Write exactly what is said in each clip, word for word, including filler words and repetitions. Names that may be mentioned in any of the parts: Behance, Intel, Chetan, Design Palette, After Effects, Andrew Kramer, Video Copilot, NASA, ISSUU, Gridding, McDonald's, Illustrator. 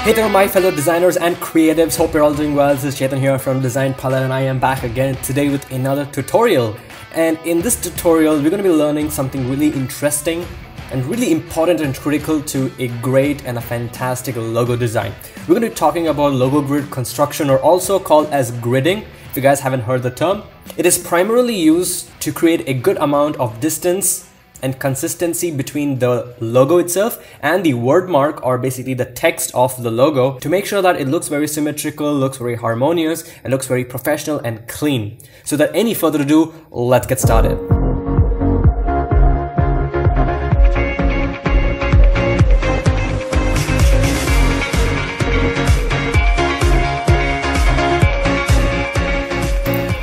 Hey there my fellow designers and creatives, hope you're all doing well. This is Chetan here from Design Palette and I am back again today with another tutorial. And in this tutorial we're going to be learning something really interesting and really important and critical to a great and a fantastic logo design. We're going to be talking about logo grid construction, or also called as gridding. If you guys haven't heard the term, it is primarily used to create a good amount of distance and consistency between the logo itself and the word mark, or basically the text of the logo, to make sure that it looks very symmetrical, looks very harmonious, and looks very professional and clean. So without any further ado, let's get started.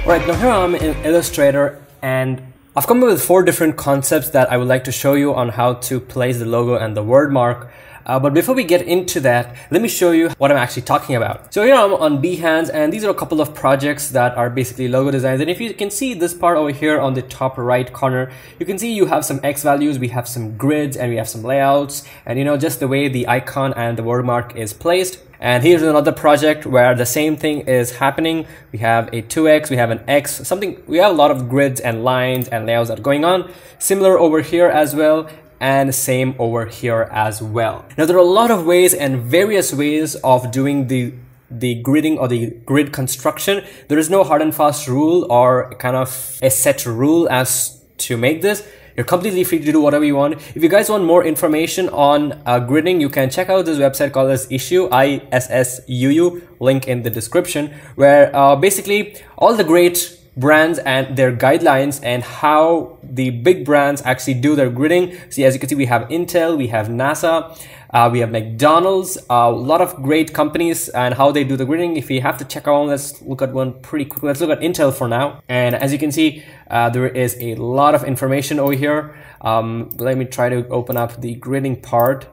Alright, now here I am in Illustrator, and I've come up with four different concepts that I would like to show you on how to place the logo and the word mark. Uh, but before we get into that, let me show you what I'm actually talking about. So here I'm on Behance, and these are a couple of projects that are basically logo designs. And if you can see this part over here on the top right corner, you can see you have some X values, we have some grids, and we have some layouts, and you know, just the way the icon and the word mark is placed. And here's another project where the same thing is happening. We have a two X, we have an X, something, we have a lot of grids and lines and layouts that are going on. Similar over here as well, and same over here as well. Now there are a lot of ways and various ways of doing the the gridding or the grid construction. There is no hard and fast rule or kind of a set rule as to make this. You're completely free to do whatever you want. If you guys want more information on uh, gridding, you can check out this website called as ISSUU, I S S U U, link in the description, where uh, basically all the great brands and their guidelines and how the big brands actually do their gridding. See, as you can see, we have Intel, we have NASA, uh, we have McDonald's, uh, a lot of great companies and how they do the gridding. If you have to check out, let's look at one pretty quickly. Let's look at Intel for now. And as you can see, uh, there is a lot of information over here. Um, let me try to open up the gridding part.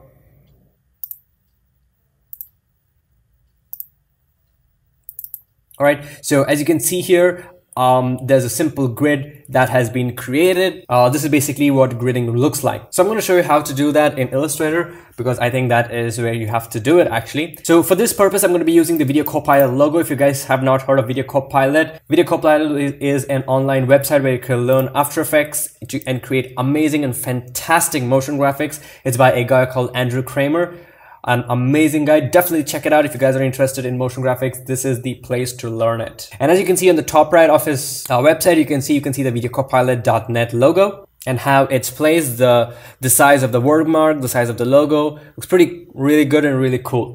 All right, so as you can see here, Um, there's a simple grid that has been created. Uh, this is basically what gridding looks like. So I'm going to show you how to do that in Illustrator, because I think that is where you have to do it actually. So for this purpose, I'm going to be using the Video Copilot logo. If you guys have not heard of Video Copilot, Video Copilot is an online website where you can learn After Effects and create amazing and fantastic motion graphics. It's by a guy called Andrew Kramer. An amazing guy. Definitely check it out if you guys are interested in motion graphics. This is the place to learn it. And as you can see on the top right of his uh, website, you can see you can see the video copilot dot net logo and how it's placed, the the size of the word mark, the size of the logo. Looks pretty really good and really cool.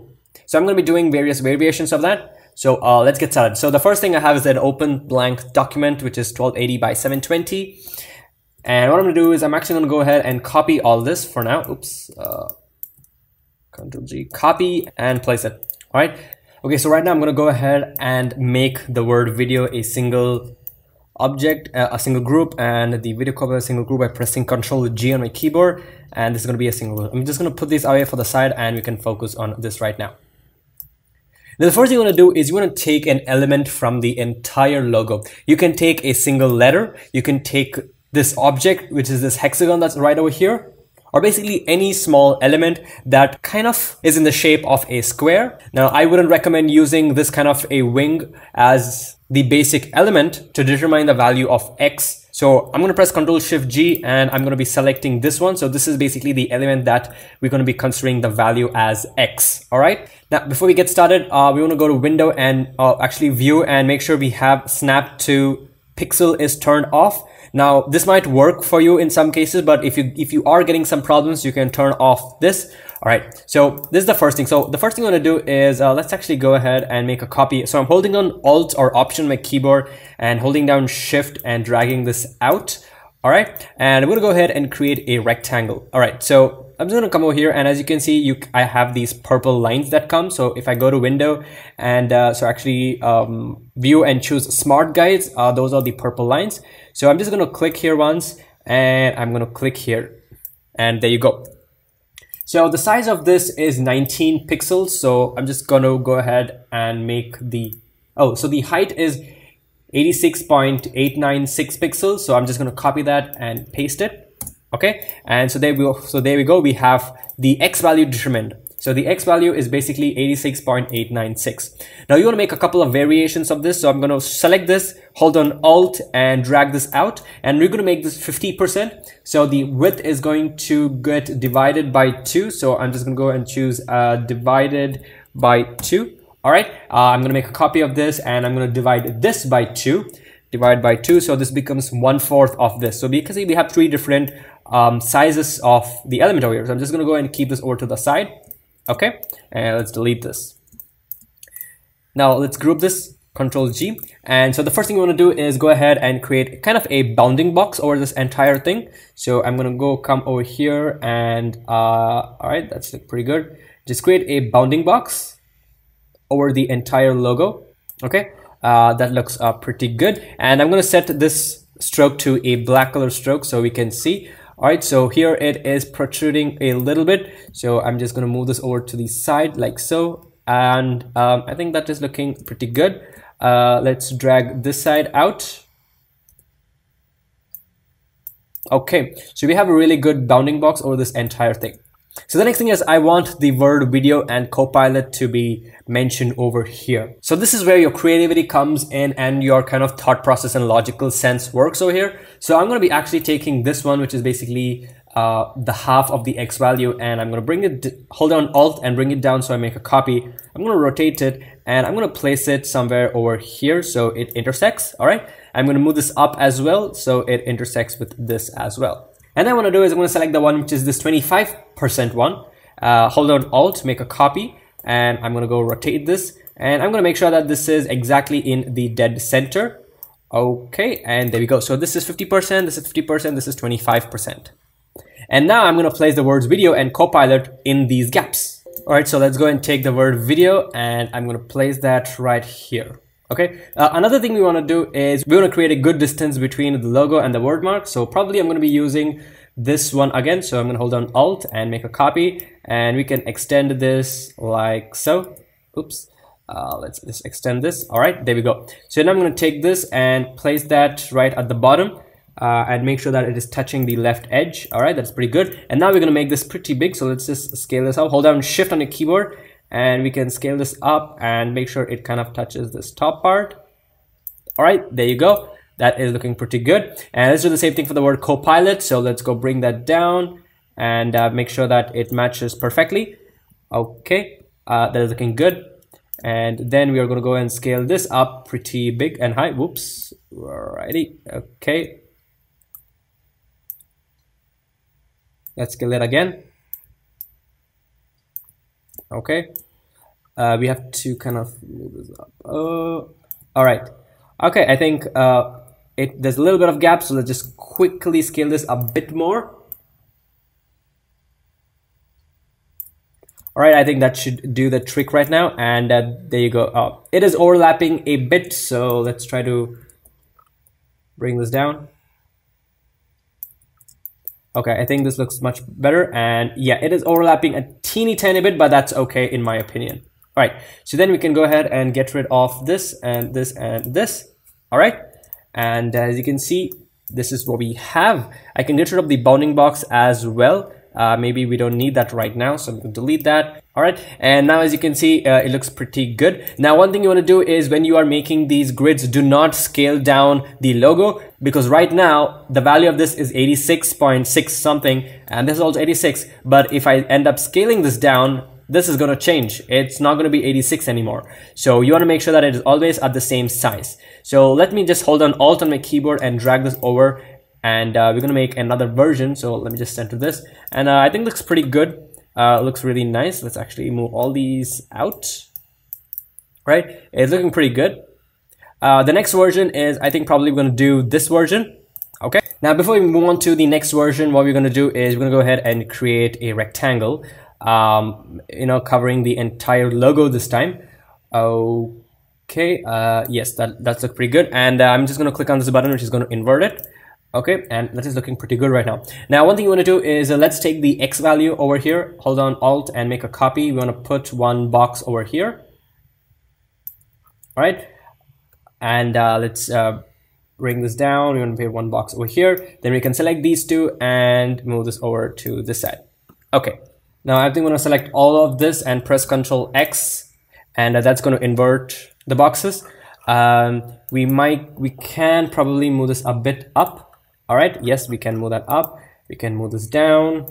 So I'm going to be doing various variations of that. So uh, let's get started. So the first thing I have is an open blank document, which is twelve eighty by seven twenty. And what I'm going to do is I'm actually going to go ahead and copy all this for now. Oops. Uh, Control G, copy and place it. All right. Okay. So right now I'm going to go ahead and make the word video a single object, uh, a single group, and the video copy a single group by pressing Control G on my keyboard. And this is going to be a single group. I'm just going to put this away for the side and we can focus on this right now. Now, the first thing you want to do is you want to take an element from the entire logo. You can take a single letter. You can take this object, which is this hexagon that's right over here, or basically any small element that kind of is in the shape of a square. Now, I wouldn't recommend using this kind of a wing as the basic element to determine the value of X. So I'm going to press Control Shift G and I'm going to be selecting this one. So this is basically the element that we're going to be considering the value as X. All right. Now, before we get started, uh, we want to go to Window and uh, actually View, and make sure we have Snap to Pixel is turned off. Now, this might work for you in some cases, but if you if you are getting some problems, you can turn off this. All right. So this is the first thing. So the first thing I'm going to do is uh, let's actually go ahead and make a copy. So I'm holding on Alt or Option on my keyboard and holding down Shift and dragging this out. All right. And I'm going to go ahead and create a rectangle. All right. So I'm just going to come over here. And as you can see, you I have these purple lines that come. So if I go to Window and uh, so actually um, View and choose Smart Guides, uh, those are the purple lines. So I'm just going to click here once and I'm going to click here, and there you go. So the size of this is nineteen pixels. So I'm just going to go ahead and make the, oh, so the height is eighty-six point eight nine six pixels. So I'm just going to copy that and paste it. Okay. And so there we go. So there we go. We have the X value determined. So the X value is basically eighty-six point eight nine six. Now you want to make a couple of variations of this. So I'm going to select this, hold on Alt and drag this out. And we're going to make this fifty percent. So the width is going to get divided by two. So I'm just going to go and choose uh, divided by two. All right. Uh, I'm going to make a copy of this and I'm going to divide this by two. Divide by two. So this becomes one fourth of this. So because we have three different um, sizes of the element over here. So I'm just going to go and keep this over to the side. Okay, and let's delete this. Now let's group this, Control G. And so the first thing we want to do is go ahead and create kind of a bounding box over this entire thing. So I'm going to go come over here and uh, all right, that's pretty good. Just create a bounding box over the entire logo. Okay, uh, that looks uh, pretty good. And I'm going to set this stroke to a black color stroke so we can see. All right, so here it is protruding a little bit. So I'm just gonna move this over to the side like so. And um, I think that is looking pretty good. Uh, let's drag this side out. Okay, so we have a really good bounding box over this entire thing. So the next thing is I want the word video and Copilot to be mentioned over here. So this is where your creativity comes in and your kind of thought process and logical sense works over here. So I'm going to be actually taking this one, which is basically uh, the half of the X value, and I'm going to bring it, hold down Alt and bring it down so I make a copy. I'm going to rotate it and I'm going to place it somewhere over here so it intersects. All right, I'm going to move this up as well so it intersects with this as well. And then what I'm going to do is I'm going to select the one which is this twenty-five percent one, uh, hold down Alt, make a copy, and I'm going to go rotate this. And I'm going to make sure that this is exactly in the dead center. Okay, and there we go. So this is fifty percent, this is fifty percent, this is twenty-five percent. And now I'm going to place the words video and Copilot in these gaps. All right, so let's go and take the word video and I'm going to place that right here. Okay, uh, another thing we want to do is we want to create a good distance between the logo and the word mark. So probably I'm going to be using this one again. So I'm going to hold down Alt and make a copy, and we can extend this like so. Oops, uh, let's just extend this. All right, there we go. So now I'm going to take this and place that right at the bottom uh, and make sure that it is touching the left edge. All right, that's pretty good. And now we're going to make this pretty big. So let's just scale this up. Hold down Shift on your keyboard. And we can scale this up and make sure it kind of touches this top part. All right, there you go. That is looking pretty good. And let's do the same thing for the word Copilot. So let's go bring that down and uh, make sure that it matches perfectly. Okay, uh, that is looking good. And then we are gonna go and scale this up pretty big and high. Whoops, alrighty, okay. Let's scale it again. Okay, uh, we have to kind of move this up. Uh, all right, okay, I think uh, it there's a little bit of gap, so let's just quickly scale this a bit more. All right, I think that should do the trick right now, and uh, there you go. Oh, it is overlapping a bit, so let's try to bring this down. Okay, I think this looks much better, and yeah, it is overlapping a teeny tiny bit, but that's okay in my opinion. All right, so then we can go ahead and get rid of this and this and this. All right, and as you can see, this is what we have. I can get rid of the bounding box as well. Uh, maybe we don't need that right now, so I'm going to delete that. All right, and now as you can see, uh, it looks pretty good. Now, one thing you want to do is when you are making these grids, do not scale down the logo, because right now the value of this is eighty-six point six something, and this is also eighty-six. But if I end up scaling this down, this is going to change. It's not going to be eighty-six anymore. So you want to make sure that it is always at the same size. So let me just hold on Alt on my keyboard and drag this over. And uh, we're gonna make another version, so let me just center this, and uh, I think looks pretty good. Uh, looks really nice. Let's actually move all these out. Right, it's looking pretty good. Uh, the next version is, I think, probably we're gonna do this version. Okay. Now, before we move on to the next version, what we're gonna do is we're gonna go ahead and create a rectangle. Um, you know, covering the entire logo this time. Okay. Uh, yes, that that's look pretty good. And uh, I'm just gonna click on this button, which is gonna invert it. Okay, and that is looking pretty good right now. Now, one thing you want to do is uh, let's take the X value over here. Hold on Alt and make a copy. We want to put one box over here. All right, and uh, let's uh, bring this down. We want to put one box over here. Then we can select these two and move this over to this side. Okay, Now I think I'm going to select all of this and press Control X, and that's going to invert the boxes. Um, we might, we can probably move this a bit up. All right. Yes, we can move that up. We can move this down.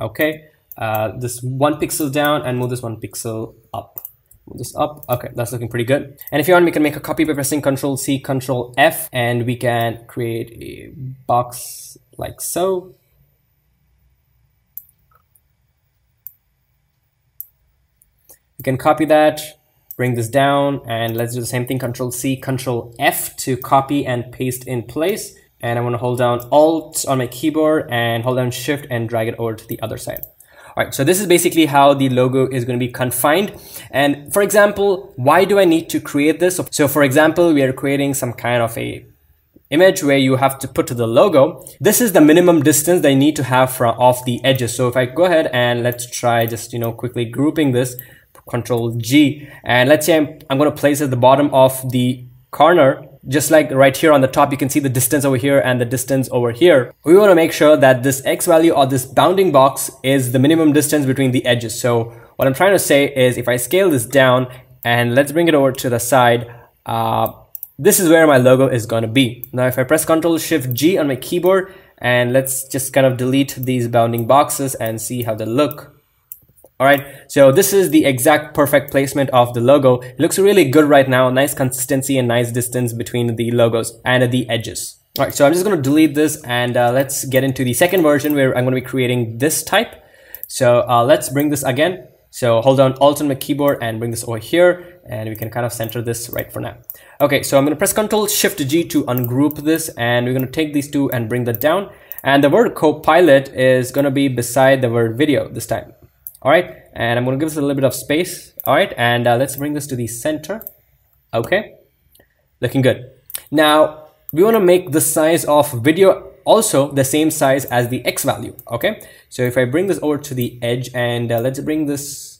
Okay. Uh, this one pixel down and move this one pixel up. Move this up. Okay, that's looking pretty good. And if you want, we can make a copy by pressing Control C, Control F, and we can create a box like so. You can copy that, bring this down, and let's do the same thing, Control C, Control F to copy and paste in place. And I want to hold down Alt on my keyboard and hold down Shift and drag it over to the other side. All right, so this is basically how the logo is going to be confined. And for example, why do I need to create this? So for example, we are creating some kind of a image where you have to put to the logo. This is the minimum distance they need to have from off the edges. So if I go ahead and let's try just, you know, quickly grouping this, Control G. And let's say I'm, I'm going to place it at the bottom of the corner. Just like right here on the top, you can see the distance over here and the distance over here. We want to make sure that this X value or this bounding box is the minimum distance between the edges. So what I'm trying to say is if I scale this down and let's bring it over to the side, uh, this is where my logo is going to be. Now, if I press Control Shift G on my keyboard and let's just kind of delete these bounding boxes and see how they look. All right, so this is the exact perfect placement of the logo. It looks really good right now. Nice consistency and nice distance between the logos and the edges. All right, so I'm just going to delete this and uh, let's get into the second version where I'm going to be creating this type. So uh, let's bring this again. So hold down Alt on my keyboard and bring this over here, and we can kind of center this right for now. Okay, so I'm going to press Control Shift G to ungroup this, and we're going to take these two and bring that down. And the word Copilot is going to be beside the word video this time. All right, and I'm going to give this a little bit of space. All right, and uh, let's bring this to the center. Okay, looking good. Now, we want to make the size of video also the same size as the X value. Okay, so if I bring this over to the edge and uh, let's bring this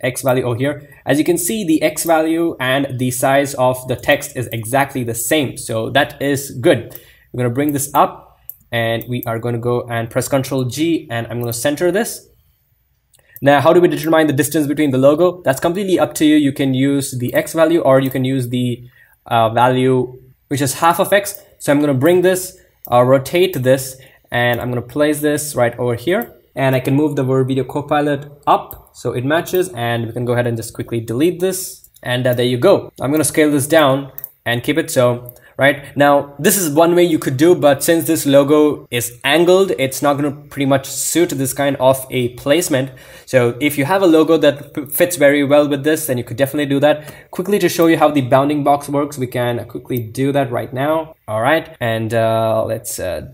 X value over here. As you can see, the X value and the size of the text is exactly the same. So that is good. We're going to bring this up and we are going to go and press Control G, and I'm going to center this. Now, how do we determine the distance between the logo? That's completely up to you. You can use the X value or you can use the uh, value, which is half of X. So I'm going to bring this, uh, rotate this, and I'm going to place this right over here. And I can move the word Video Copilot up so it matches. And we can go ahead and just quickly delete this. And uh, there you go. I'm going to scale this down and keep it so. Right now, this is one way you could do, but since this logo is angled, it's not going to pretty much suit this kind of a placement. So if you have a logo that fits very well with this, then you could definitely do that. Quickly to show you how the bounding box works, we can quickly do that right now. All right, and uh, let's uh,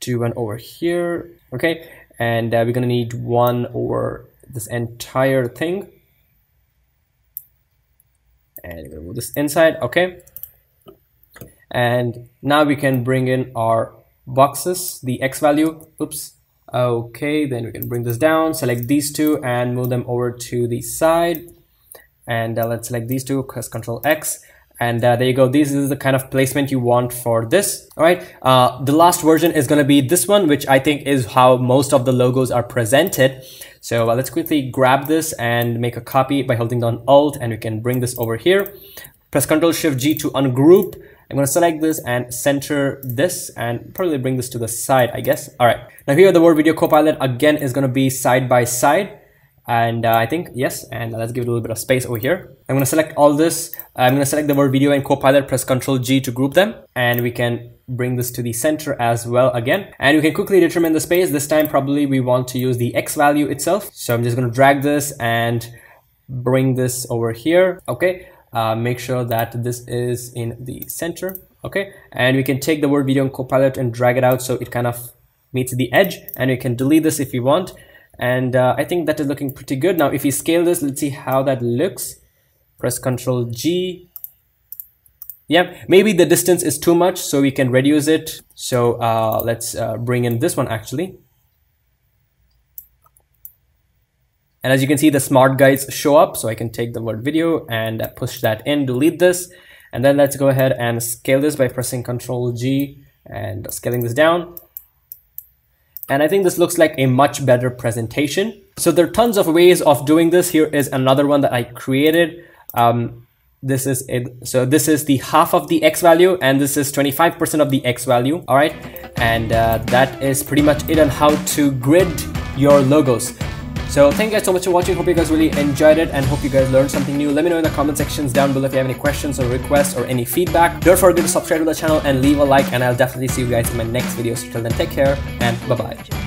do one over here. Okay, and uh, we're going to need one over this entire thing. And we're going to move this inside. Okay. And now we can bring in our boxes, the X value. Oops. Okay, then we can bring this down, select these two and move them over to the side. And uh, let's select these two, press Control X. And uh, there you go. This is the kind of placement you want for this. All right. Uh, the last version is going to be this one, which I think is how most of the logos are presented. So uh, let's quickly grab this and make a copy by holding down Alt, and we can bring this over here. Press Control Shift G to ungroup. I'm going to select this and center this and probably bring this to the side, I guess. All right. Now here the word Video Copilot again is going to be side by side. And uh, I think, yes. And let's give it a little bit of space over here. I'm going to select all this. I'm going to select the word video and Copilot, press Control G to group them. And we can bring this to the center as well again. And we can quickly determine the space. This time, probably we want to use the X value itself. So I'm just going to drag this and bring this over here. Okay. Uh, make sure that this is in the center. Okay, and we can take the word video and Copilot and drag it out so it kind of meets the edge, and you can delete this if you want. And uh, I think that is looking pretty good. Now if we scale this, let's see how that looks. Press Control G. Yeah, maybe the distance is too much, so we can reduce it. So uh, let's uh, bring in this one actually. And as you can see, the smart guys show up. So I can take the word video and push that in, delete this. And then let's go ahead and scale this by pressing Control G and scaling this down. And I think this looks like a much better presentation. So there are tons of ways of doing this. Here is another one that I created. Um, this is it. So this is the half of the X value, and this is twenty-five percent of the X value. All right. And uh, that is pretty much it on how to grid your logos. So thank you guys so much for watching. Hope you guys really enjoyed it and hope you guys learned something new. Let me know in the comment sections down below if you have any questions or requests or any feedback. Don't forget to subscribe to the channel and leave a like, and I'll definitely see you guys in my next videos. Till then, take care and bye-bye.